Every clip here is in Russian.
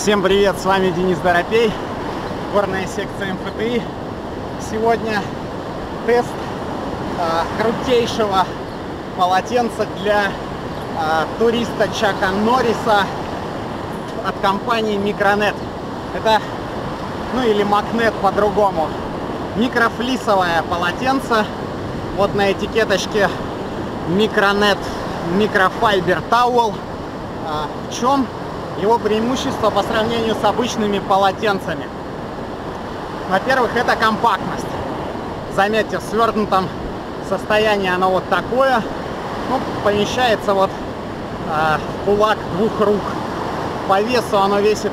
Всем привет, с вами Денис Доропей, горная секция МФТИ. Сегодня тест крутейшего полотенца для туриста Чака Норриса от компании Micronet. Это, ну или Макнет по-другому, микрофлисовое полотенце. Вот на этикеточке Micronet микрофайбер таул. В чем его преимущество по сравнению с обычными полотенцами? Во-первых, это компактность. Заметьте, в свернутом состоянии оно вот такое, ну, помещается вот в кулак двух рук. По весу оно весит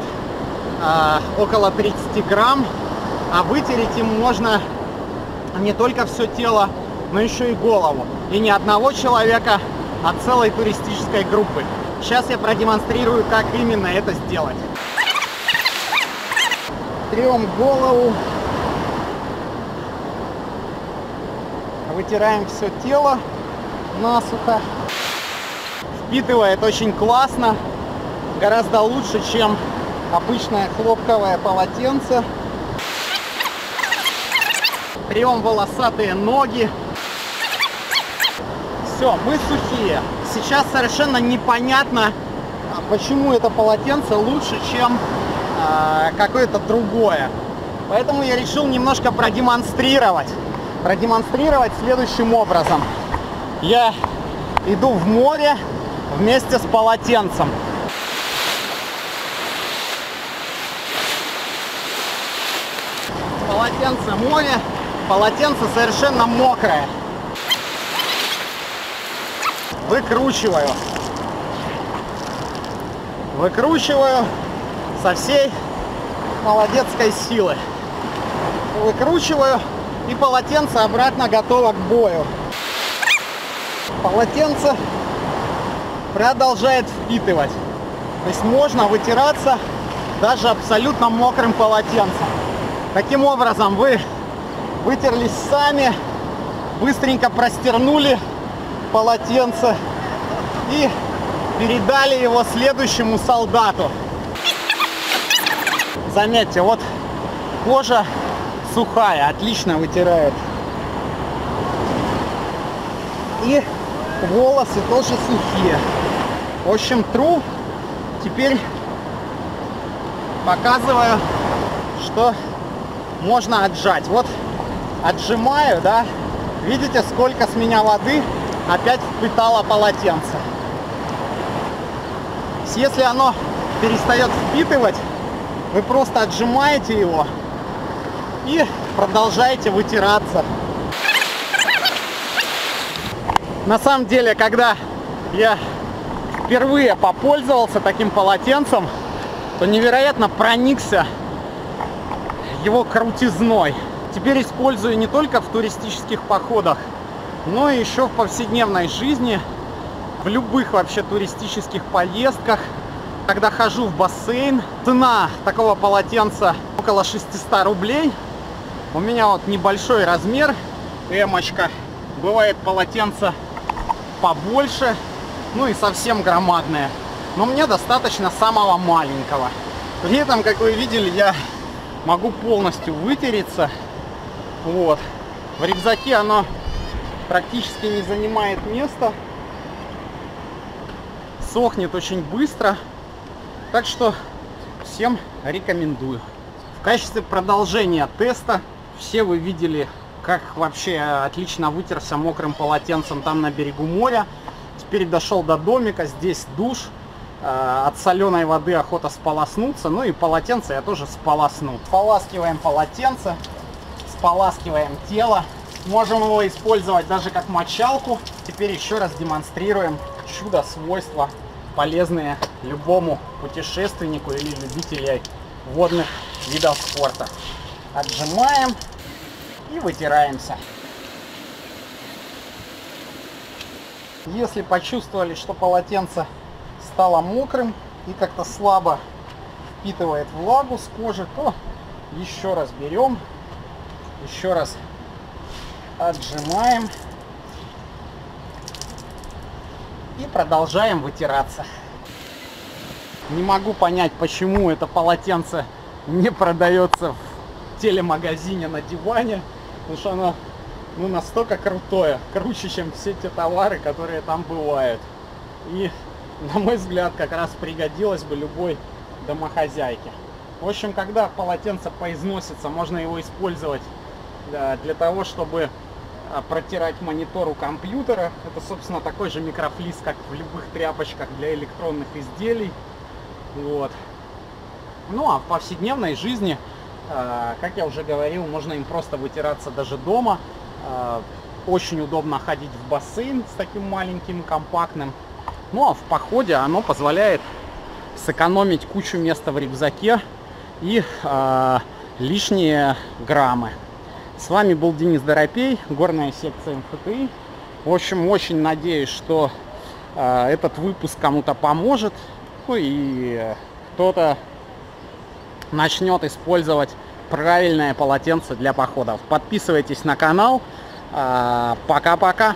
около 30 грамм, а вытереть им можно не только все тело, но еще и голову. И не одного человека, а целой туристической группы. Сейчас я продемонстрирую, как именно это сделать. Трем голову, вытираем все тело насухо. Впитывает очень классно, гораздо лучше, чем обычное хлопковое полотенце. Трем волосатые ноги. Все, мы сухие. Сейчас совершенно непонятно, почему это полотенце лучше, чем какое-то другое. Поэтому я решил немножко продемонстрировать. Продемонстрировать следующим образом. Я иду в море вместе с полотенцем. Полотенце море, полотенце совершенно мокрое. Выкручиваю. Выкручиваю со всей молодецкой силы. Выкручиваю, и полотенце обратно готово к бою. Полотенце продолжает впитывать. То есть можно вытираться даже абсолютно мокрым полотенцем. Таким образом вы вытерлись сами, быстренько простернули полотенце и передали его следующему солдату. Заметьте, вот кожа сухая, отлично вытирает. И волосы тоже сухие. В общем, тру. Теперь показываю, что можно отжать. Вот отжимаю, да? Видите, сколько с меня воды опять впитало полотенце. Если оно перестает впитывать, вы просто отжимаете его и продолжаете вытираться. На самом деле, когда я впервые попользовался таким полотенцем, то невероятно проникся его крутизной. Теперь использую не только в туристических походах, но и еще в повседневной жизни, в любых вообще туристических поездках, когда хожу в бассейн. Цена такого полотенца около 600 рублей. У меня вот небольшой размер, эмочка. Бывает полотенце побольше, ну и совсем громадное. Но мне достаточно самого маленького. При этом, как вы видели, я могу полностью вытереться. Вот. В рюкзаке оно практически не занимает места, сохнет очень быстро, так что всем рекомендую. В качестве продолжения теста, все вы видели, как вообще отлично вытерся мокрым полотенцем там на берегу моря. Теперь дошел до домика, здесь душ, от соленой воды охота сполоснуться, ну и полотенце я тоже сполосну. Споласкиваем полотенце, споласкиваем тело. Можем его использовать даже как мочалку. Теперь еще раз демонстрируем чудо-свойства, полезные любому путешественнику или любителям водных видов спорта. Отжимаем и вытираемся. Если почувствовали, что полотенце стало мокрым и как-то слабо впитывает влагу с кожи, то еще раз берем, еще раз отжимаем и продолжаем вытираться. Не могу понять, почему это полотенце не продается в телемагазине на диване, потому что оно, ну, настолько крутое, круче, чем все те товары, которые там бывают. И, на мой взгляд, как раз пригодилось бы любой домохозяйке. В общем, когда полотенце поизносится, можно его использовать для того, чтобы протирать монитор у компьютера. Это, собственно, такой же микрофлис, как в любых тряпочках для электронных изделий. Вот. Ну, а в повседневной жизни, как я уже говорил, можно им просто вытираться даже дома. Очень удобно ходить в бассейн с таким маленьким, компактным. Ну, а в походе оно позволяет сэкономить кучу места в рюкзаке и лишние граммы. С вами был Денис Доропей, горная секция МФТИ. В общем, очень надеюсь, что этот выпуск кому-то поможет. Ну и кто-то начнет использовать правильное полотенце для походов. Подписывайтесь на канал. Пока-пока.